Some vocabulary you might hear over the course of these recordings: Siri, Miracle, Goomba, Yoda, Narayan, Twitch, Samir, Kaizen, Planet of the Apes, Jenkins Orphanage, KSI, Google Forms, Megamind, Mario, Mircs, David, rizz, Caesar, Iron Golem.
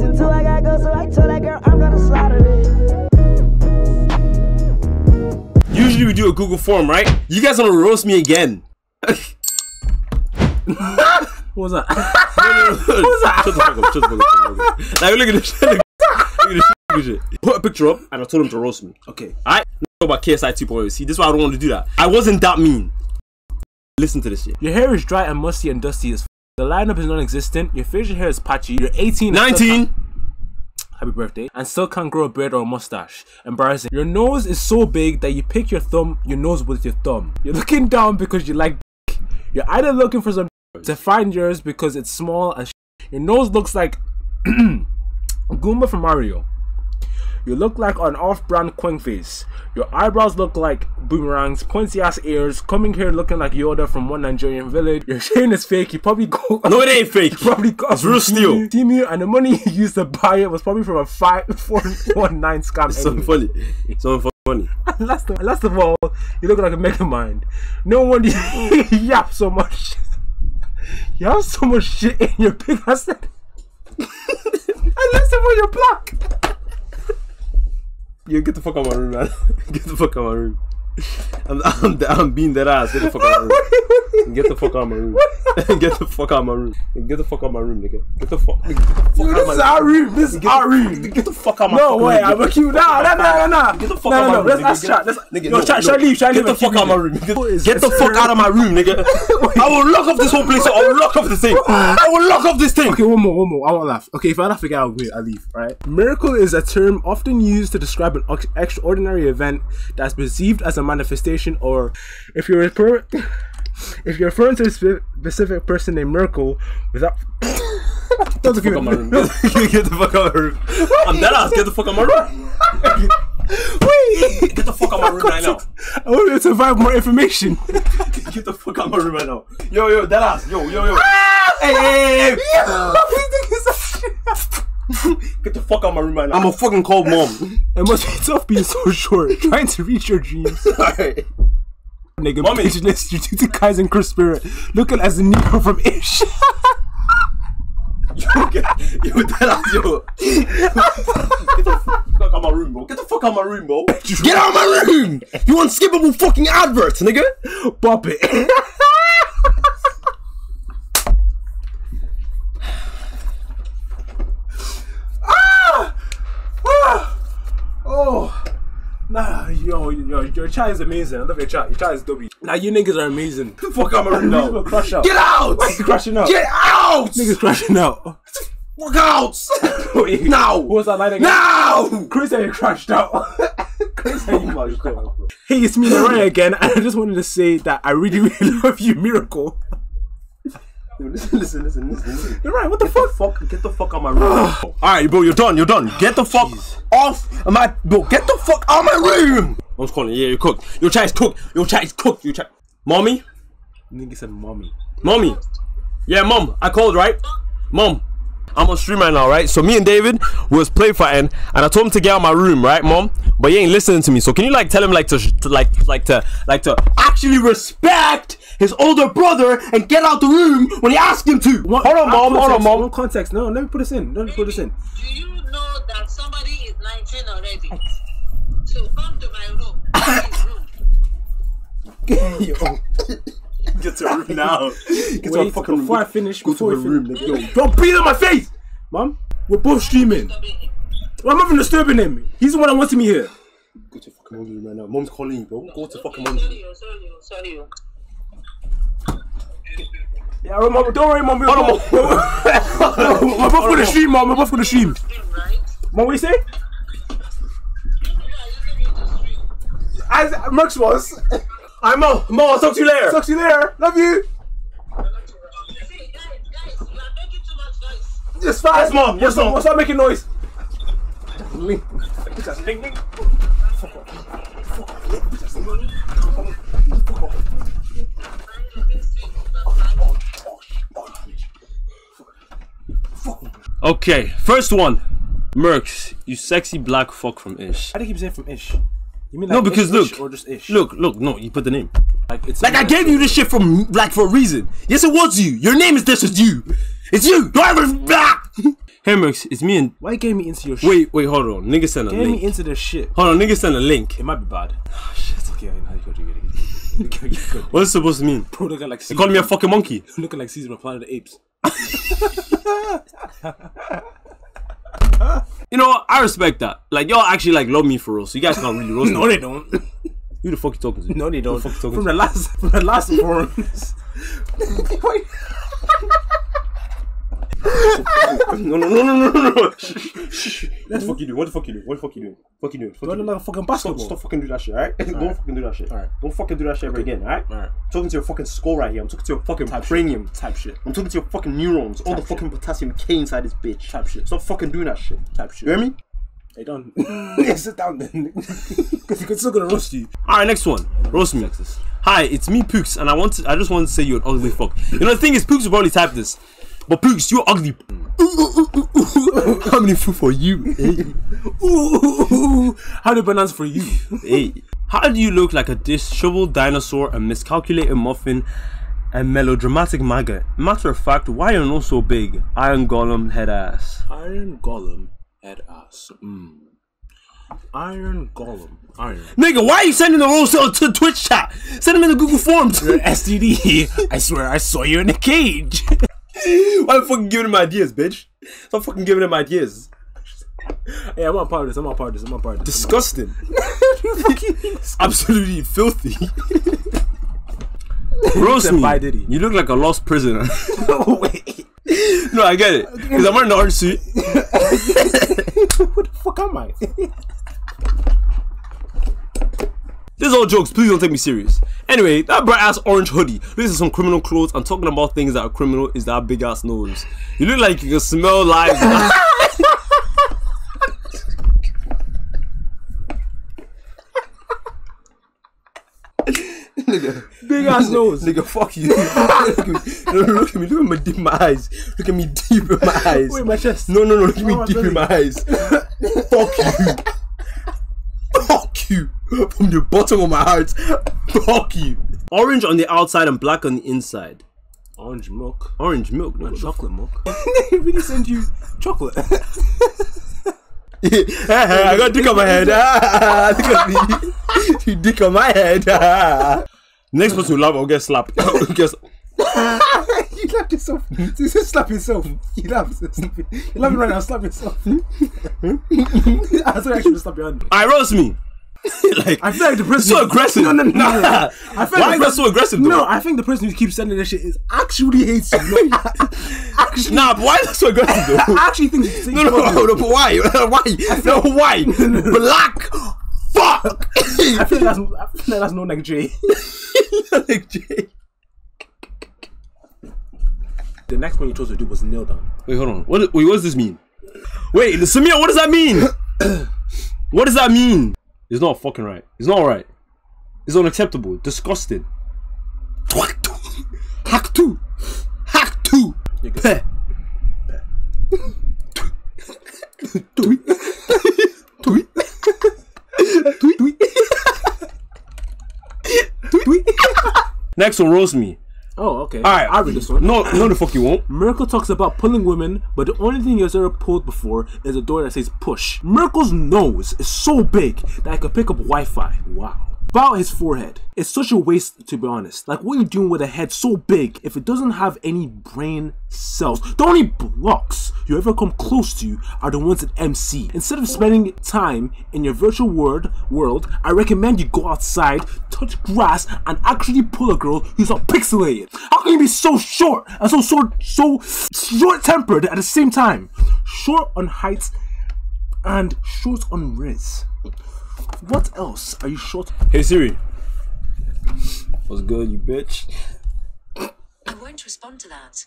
listen till I gotta go, so I told that girl I'm gonna slaughter it. Usually we do a Google Form, right? You guys wanna roast me again. What was that? No. What was that? Shut the fuck up, shut the fuck up, shut the fuck up. Like, look at this shit, look at this shit. Put a picture up, and I told him to roast me. Okay, alright? Let's talk about KSI 2.0. See, this is why I don't want to do that. I wasn't that mean. Listen to this shit. Your hair is dry and musty and dusty as f. The lineup is non-existent. Your facial hair is patchy. You're 18 19! Happy birthday. And still can't grow a beard or a mustache. Embarrassing. Your nose is so big that you pick your nose with your thumb. You're looking down because you like dick. You're either looking for some to find yours because it's small and your nose looks like Goomba from Mario. You look like an off-brand queen face. Your eyebrows look like boomerangs, pointy-ass ears, coming here looking like Yoda from one Nigerian village. Your chain is fake. You probably go. No, it ain't fake. You probably got it's real steel. Team you, and the money you used to buy it was probably from a 5419 scam. It's anyway. So funny. It's so funny. And last of all, you look like a Megamind. No wonder you yap so much. You have so much shit in your pig. I said, I listen when you're black. You get the fuck out of my room, man. Get the fuck out of my room. I'm being that ass. Get the fuck out of my room. Get the fuck out of my room. Get the fuck out of my room. Get the fuck out of my room, nigga. Get the fuck. Get the fuck out of my room. This is our room. This is our room. Get the fuck out of my room. No way. I'm a cute. Nah. Get the fuck out of my room. Let's chat. Yo, shall I leave? Get the fuck out of my room. Get the fuck out of my room, nigga. I will lock up this whole place. I will lock up this thing. I will lock up this thing. Okay, one more. I won't laugh. Okay, if I laugh again, I'll leave. Right? Miracle is a term often used to describe an extraordinary event that's perceived as a manifestation, or if you're referring to a specific person named Miracle without get the fuck out my room. Get the fuck out my room. I'm dead ass. Get the fuck out my room. Wait, get the fuck out my room right now. I want you to provide more information. Get the fuck out my room right now. Yo, dead ass. Yo. Hey. Get the fuck out of my room right now. I'm a fucking cold mom. It must be tough being so short, trying to reach your dreams. Alright. Nigga, mommy, you list due to Kaizen Chris Spirit, looking as the Negro from Ish. Yo, dead ass, yo. Get the fuck out of my room, bro. Get the fuck out of my room, bro. Get out of my room! You unskippable fucking adverts, nigga. Bop it. Nah, yo, your chat is amazing. I love your chat. Your chat is dubby. Nah, you niggas are amazing. Get the fuck out of my room now. Crash out. Get out! Why are you crashing out? Get out! Niggas crashing out. Fuck out! Wait, now! What was that line again? Now! Chris, you crashed out. Chris, you crashed out. Hey, it's me, Narayan again. And I just wanted to say that I really, really love you, Miracle. Listen. You're right, what the fuck? Get the fuck out of my room. Alright, bro, you're done. Get the fuck off of my... Bro, get the fuck out of my room! I was calling, yeah, you're cooked. Your chat is cooked. Your chat... Mommy? Nigga said mommy. Mommy? Yeah, mom, I called, right? Mom, I'm on stream right now, right? So me and David was play fighting, and I told him to get out of my room, right, mom? But he ain't listening to me, so can you, like, tell him, to actually respect his older brother and get out the room when he asked him to. Hold on, mom. No context. No, let me put this in. Let me put this in. Do you know that somebody is 19 already? So come to my room. Get to your room now. Get to my fucking room. Before I finish, go to my room. Don't breathe on my face, mom. We're both streaming. I'm not even disturbing him. He's the one that wants me here. Go to fucking mom's room right now. Mom's calling you, bro. Go to fucking mom's room. Sorry. Yeah, mom, don't worry, mom. We're both for the stream, mom. We're both for the stream. Mom, what you say? As Max was. I'm mom. Mom, I'll talk to you later. Talk to you later. Love you. Guys, you are making too much noise. Yes, fine. Yes, mom. Yes, mom. Stop making noise. Link. Link. Fuck off. Fuck off. Fuck off. Okay, first one, Mercs, you sexy black fuck from Ish. Why do you keep saying from Ish? You mean like no, because ish, look, or just Ish? Look, no, you put the name. Like, it's like I gave you this shit from like for a reason. Yes, it was you. Your name is this. It's you. Don't ever. Hey Mercs, it's me and... Why gave me into your shit? Wait, hold on. Nigga send a link. Gave me into the shit. Hold on, nigga send a link. It might be bad. Oh shit, it's okay. I know. What's it supposed to mean? Bro, look at like Caesar. You called me a fucking monkey. Looking like Caesar from Planet of the Apes. You know what? I respect that. Like, y'all actually like love me for real, so you guys can't really roast me. No, they don't. Who the fuck you talking to? No, they don't. From the last forums. Wait. No. Shh. What the fuck you do? What the fuck you doing? Don't look like a fucking basketball. Stop fucking do that shit, alright? Don't fucking do that shit. Alright. Don't fucking do that shit ever again, alright? Alright. Talking to your fucking skull right here. I'm talking to your fucking cranium. Type shit. I'm talking to your fucking neurons. All the fucking potassium K inside this bitch. Type shit. Stop fucking doing that shit. Type shit. You hear me? Hey, don't. Yeah, sit down then. Because you're still gonna roast you. Alright, next one. Roast me. Hi, it's me, Pooks, and I just want to say you're an ugly fuck. You know the thing is, Pooks will probably type this. But Pooks, you're ugly. How many food for you? Hey. How many bananas for you? Hey. How do you look like a disheveled dinosaur, a miscalculated muffin, a melodramatic maggot? Matter of fact, why are you not so big? Iron Golem head ass. Iron Golem head ass. Iron Golem. Iron. Nigga, why are you sending the rules to Twitch chat? Send them in the Google Forms. You're an STD. I swear I saw you in a cage. Why are you fucking giving him ideas, bitch? Stop fucking giving him ideas. Hey, I'm not part of this. Disgusting. Absolutely filthy. Roast me. You look like a lost prisoner. No, wait. No, I get it. Because I'm wearing an orange suit. Who the fuck am I? This is all jokes, please don't take me serious. Anyway, that bright ass orange hoodie. This is some criminal clothes. I'm talking about things that are criminal is that big ass nose. You look like you can smell lives. Nigga, big ass nose. Nigga, fuck you. Look at me. Look at me deep in my eyes. Look at me deep in my eyes. Wait, my chest. No. Look at me deep in my eyes. Fuck you. Fuck you from the bottom of my heart. Fuck you. Orange on the outside and black on the inside. Orange milk. Orange milk, no chocolate milk. They really send you chocolate. I got dick on my head. Look at me. You dick on my head. Next person who laugh will get slapped. You laughed yourself. You said slap yourself. You laughed. You're laughing right now. Slap yourself. I said I should slap your hand. I roast me. Like, I feel like the person so aggressive. No. I feel why like that's so aggressive? Though? No, I think the person who keeps sending this shit is actually hates you. No, actually, nah, but why is that so aggressive? Though? I actually think. No, but why? Why? No, why? Black. Fuck. I feel like that's no like J. Like J. The next one you chose to do was kneel down. Wait, hold on. What does this mean? Wait, Samir, what does that mean? What does that mean? It's not fucking right. It's not right. It's unacceptable. Disgusting. Hack two. Next one, roast me. Oh, okay. All right, I read this one. No, the fuck you won't. Miracle talks about pulling women, but the only thing he's ever pulled before is a door that says push. Miracle's nose is so big that I could pick up Wi-Fi. Wow. About his forehead. It's such a waste, to be honest. Like, what are you doing with a head so big if it doesn't have any brain cells? The only blocks you ever come close to are the ones at MC. Instead of spending time in your virtual world, I recommend you go outside, touch grass, and actually pull a girl who's not pixelated. How can you be so short and so short-tempered at the same time? Short on height and short on riz. What else are you short? Hey Siri. What's good, you bitch? I won't respond to that.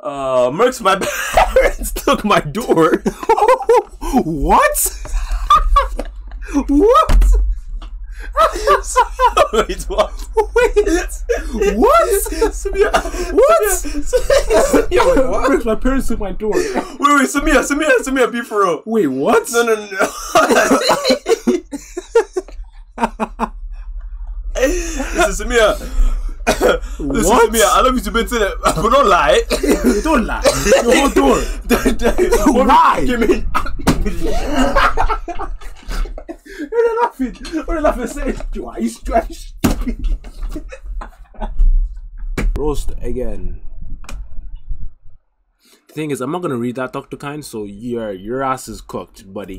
Mercs, my parents took my door. What? What? Wait, what? Wait. What? Samir. What? Samir, what? Mercs, my parents took my door. Wait, Samir, be for real. Wait, what? No. This is Samir. Listen to me, I love you to bits in it, but don't lie. Don't lie. Your whole door. Why? Give me. You're laughing. You're laughing. Say it twice. Twice. Roast again. The thing is, I'm not gonna read that, Dr. Kind. So your ass is cooked, buddy.